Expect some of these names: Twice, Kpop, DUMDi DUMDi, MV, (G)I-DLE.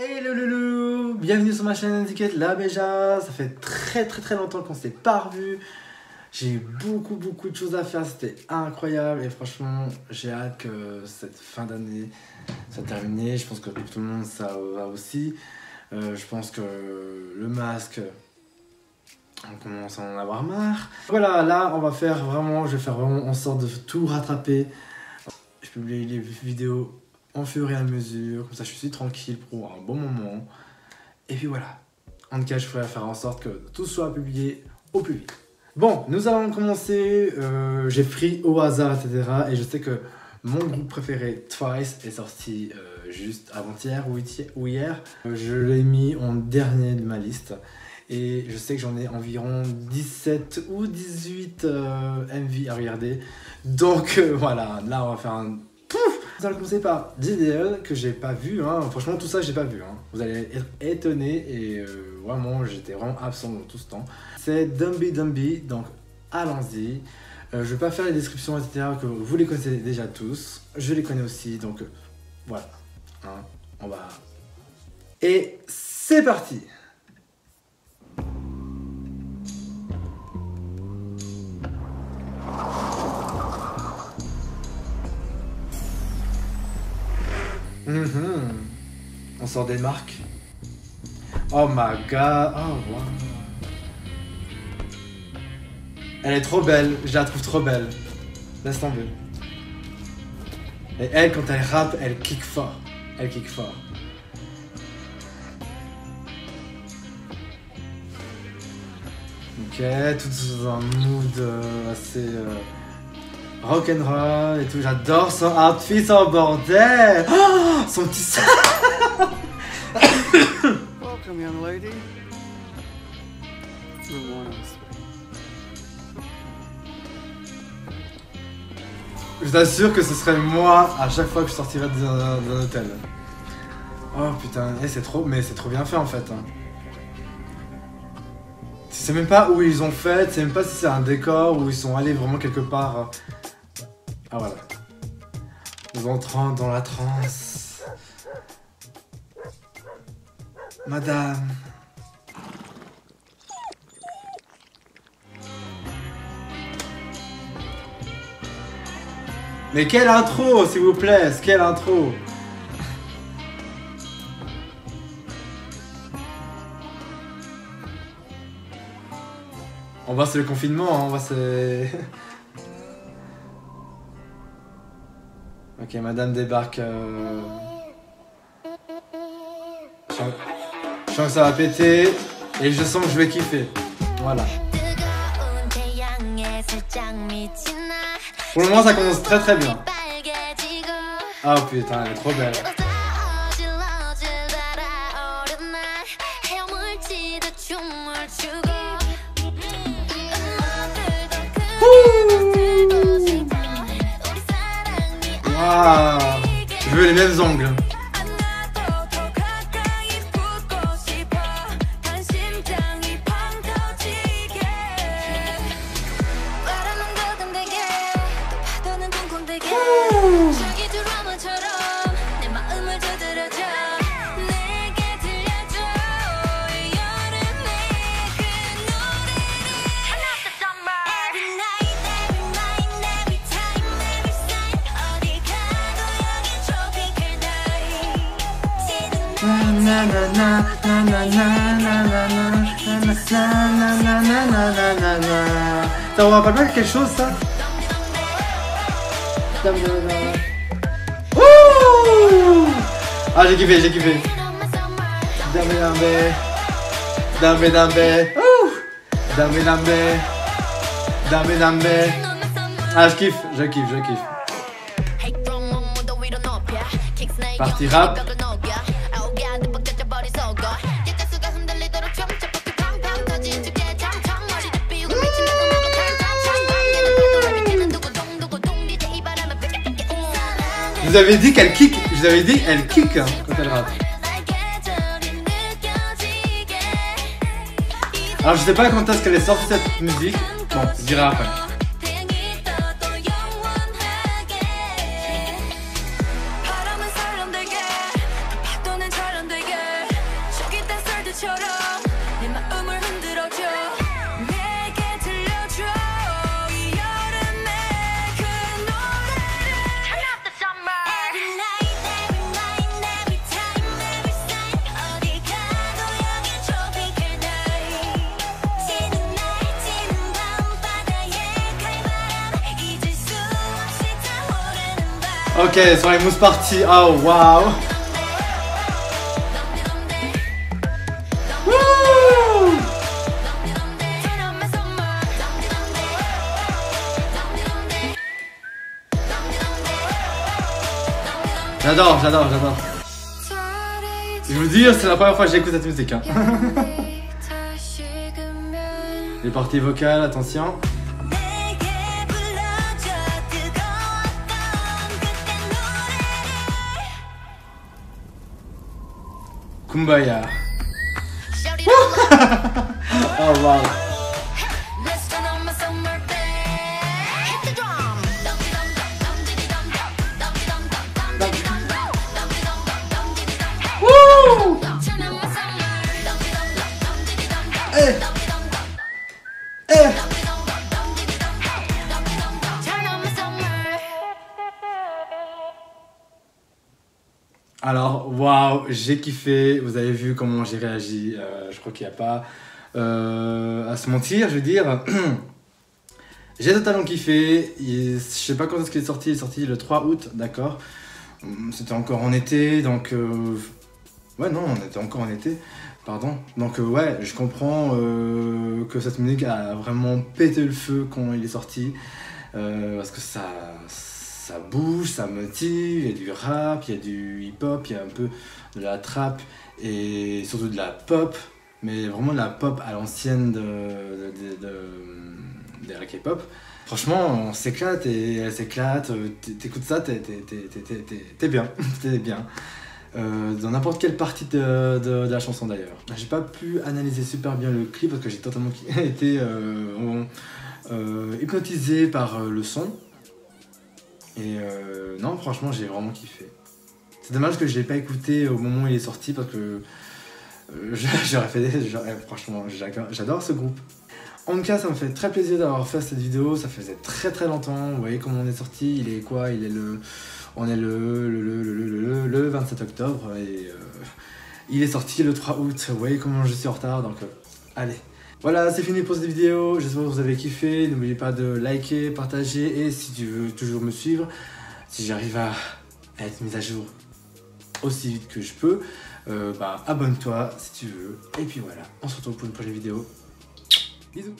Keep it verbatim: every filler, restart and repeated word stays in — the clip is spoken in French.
Hello loulou, bienvenue sur ma chaîne Étiquette La Béja. Ça fait très très très longtemps qu'on s'est pas revu. J'ai eu beaucoup beaucoup de choses à faire, c'était incroyable et franchement j'ai hâte que cette fin d'année soit terminée. Je pense que pour tout le monde ça va aussi. Euh, je pense que le masque, on commence à en avoir marre. Voilà, là on va faire vraiment, je vais faire vraiment en sorte de tout rattraper. Je publie les vidéos en fur et à mesure, comme ça je suis tranquille pour un bon moment. Et puis voilà, en tout cas je ferai faire en sorte que tout soit publié au plus vite. Bon, nous allons commencer, euh, j'ai pris au hasard, et cetera. Et je sais que mon groupe préféré, Twice, est sorti euh, juste avant-hier ou hier. Je l'ai mis en dernier de ma liste. Et je sais que j'en ai environ dix-sept ou dix-huit euh, M V à regarder. Donc euh, voilà, là on va faire un... Vous allez commencer par (G I D L E que j'ai pas vu, hein. Franchement tout ça j'ai pas vu, hein. Vous allez être étonnés et euh, vraiment j'étais vraiment absent dans tout ce temps. C'est DUMDi DUMDi, donc allons-y. Euh, je vais pas faire les descriptions et cetera que vous les connaissez déjà tous, je les connais aussi donc euh, voilà, hein. On va... Et c'est parti. Mm-hmm. On sort des marques. Oh my god. Oh wow. Elle est trop belle. Je la trouve trop belle. Laisse tomber. Et elle, quand elle rappe, elle kick fort. Elle kick fort. Ok, tout dans un mood euh, assez... Euh... rock'n'roll et tout, j'adore son outfit, son bordel, oh, son petit sac. Welcome, young lady. Je t'assure que ce serait moi à chaque fois que je sortirais d'un hôtel. Oh putain, hey, c'est trop, mais c'est trop bien fait en fait. Hein. Tu sais même pas où ils ont fait, tu sais même pas si c'est un décor ou ils sont allés vraiment quelque part. Ah voilà. Nous entrons dans la transe. Madame. Mais quelle intro, s'il vous plaît, quelle intro. On va, c'est le confinement, hein. On va, c'est... Ok, madame débarque. Euh... Je sens... je sens que ça va péter et je sens que je vais kiffer. Voilà. Pour le moment, ça commence très très bien. Ah oh, putain, elle est trop belle. Ah, je veux les mêmes ongles. Ouh. Ça vous rappelle pas quelque chose ça? Ah j'ai kiffé, j'ai kiffé. Dumbi Dumbi Dumbi Dumbi Dumbi Dumbi. Ah je kiffe, je kiffe, je kiffe. Partie rap. Je vous avais dit qu'elle kick, je vous avais dit elle kick hein, quand elle rappe. Alors je sais pas quand est-ce qu'elle est sortie cette musique, bon je dirai après. Ok, soirée mousse party. Oh waouh. J'adore, j'adore, j'adore. Je vous dis, c'est la première fois que j'écoute cette musique. Hein. Les parties vocales, attention. Kumbaya. Oh wow. Alors, waouh, j'ai kiffé, vous avez vu comment j'ai réagi, euh, je crois qu'il n'y a pas euh, à se mentir, je veux dire. J'ai totalement kiffé, il, je sais pas quand est-ce qu'il est sorti, il est sorti le trois août, d'accord. C'était encore en été, donc... Euh, ouais, non, on était encore en été, pardon. Donc euh, ouais, je comprends euh, que cette musique a vraiment pété le feu quand il est sorti, euh, parce que ça... ça bouge, ça motive, il y a du rap, il y a du hip-hop, il y a un peu de la trap et surtout de la pop, mais vraiment de la pop à l'ancienne de, de, de, de, de la K-pop. Franchement, on s'éclate et elle s'éclate, t'écoutes ça, t'es bien, t'es bien. Euh, dans n'importe quelle partie de, de, de la chanson d'ailleurs. J'ai pas pu analyser super bien le clip parce que j'ai totalement été euh, euh, hypnotisé par le son. Et euh, non, franchement, j'ai vraiment kiffé. C'est dommage que je ne l'ai pas écouté au moment où il est sorti parce que euh, j'aurais fait des... Genre, franchement, j'adore ce groupe. En tout cas, ça me fait très plaisir d'avoir fait cette vidéo. Ça faisait très très longtemps. Vous voyez comment on est sorti. Il est quoi? Il est le... On est le, le, le, le, le, le vingt-sept octobre. Et euh, il est sorti le trois août. Vous voyez comment je suis en retard. Donc, euh, allez. Voilà, c'est fini pour cette vidéo, j'espère que vous avez kiffé, n'oubliez pas de liker, partager et si tu veux toujours me suivre, si j'arrive à être mise à jour aussi vite que je peux, euh, bah abonne-toi si tu veux. Et puis voilà, on se retrouve pour une prochaine vidéo. Bisous.